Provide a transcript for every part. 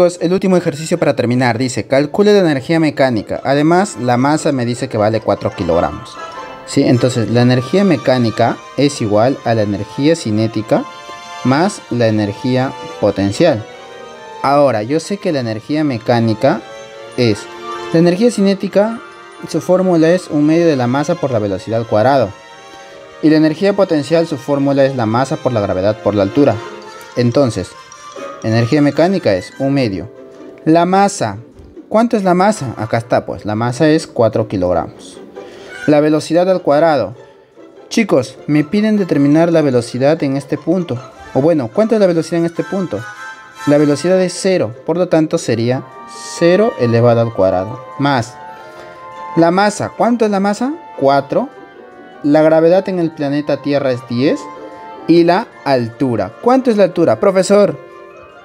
chicos, el último ejercicio para terminar. Dice, calcule la energía mecánica. Además, la masa me dice que vale 4 kilogramos. ¿Sí? Entonces, la energía mecánica es igual a la energía cinética más la energía potencial. Ahora, yo sé que la energía mecánica es... La energía cinética, su fórmula es 1/2 de la masa por la velocidad al cuadrado. Y la energía potencial, su fórmula es la masa por la gravedad por la altura. Entonces, energía mecánica es 1/2. La masa, ¿cuánto es la masa? Acá está, pues, la masa es 4 kilogramos. La velocidad al cuadrado. Chicos, me piden determinar la velocidad en este punto. O bueno, ¿cuánto es la velocidad en este punto? La velocidad es 0, por lo tanto sería 0 elevado al cuadrado. Más la masa, ¿cuánto es la masa? 4. La gravedad en el planeta Tierra es 10. Y la altura, ¿cuánto es la altura? Profesor,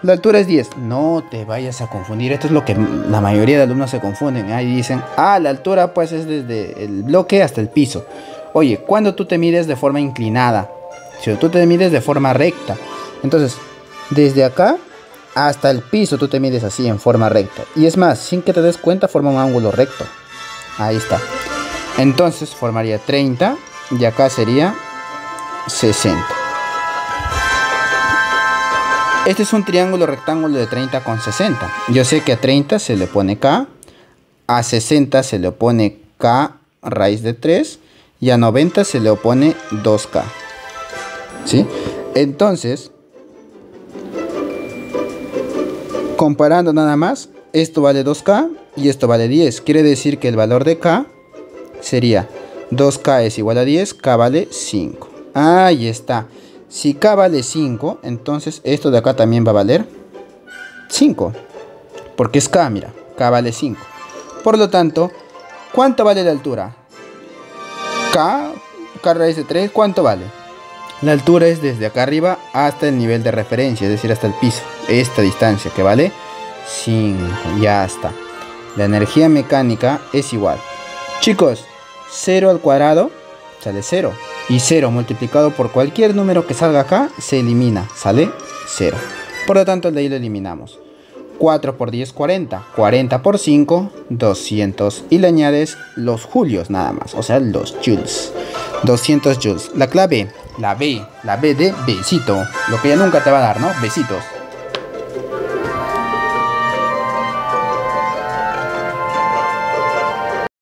la altura es 10. No te vayas a confundir, esto es lo que la mayoría de alumnos se confunden. Ahí dicen, ah, la altura pues es desde el bloque hasta el piso. Oye, cuando tú te mides de forma inclinada, si tú te mides de forma recta, entonces desde acá hasta el piso tú te mides así en forma recta. Y es más, sin que te des cuenta forma un ángulo recto. Ahí está. Entonces formaría 30 y acá sería 60. Este es un triángulo rectángulo de 30 con 60. Yo sé que a 30 se le pone K. A 60 se le pone K raíz de 3. Y a 90 se le opone 2K. ¿Sí? Entonces... comparando nada más, esto vale 2K y esto vale 10. Quiere decir que el valor de K sería 2K es igual a 10, K vale 5. Ahí está. Si K vale 5, entonces esto de acá también va a valer 5. Porque es K, mira, K vale 5. Por lo tanto, ¿cuánto vale la altura? K, K raíz de 3, ¿cuánto vale? La altura es desde acá arriba hasta el nivel de referencia, es decir, hasta el piso. Esta distancia que vale 5. Ya está. La energía mecánica es igual. Chicos, 0 al cuadrado sale 0. Y 0 multiplicado por cualquier número que salga acá se elimina. Sale 0. Por lo tanto, de ahí lo eliminamos. 4 por 10, 40. 40 por 5, 200. Y le añades los julios nada más. O sea, los joules. 200 joules. La clave... La B de besito, lo que ya nunca te va a dar, ¿no? Besitos.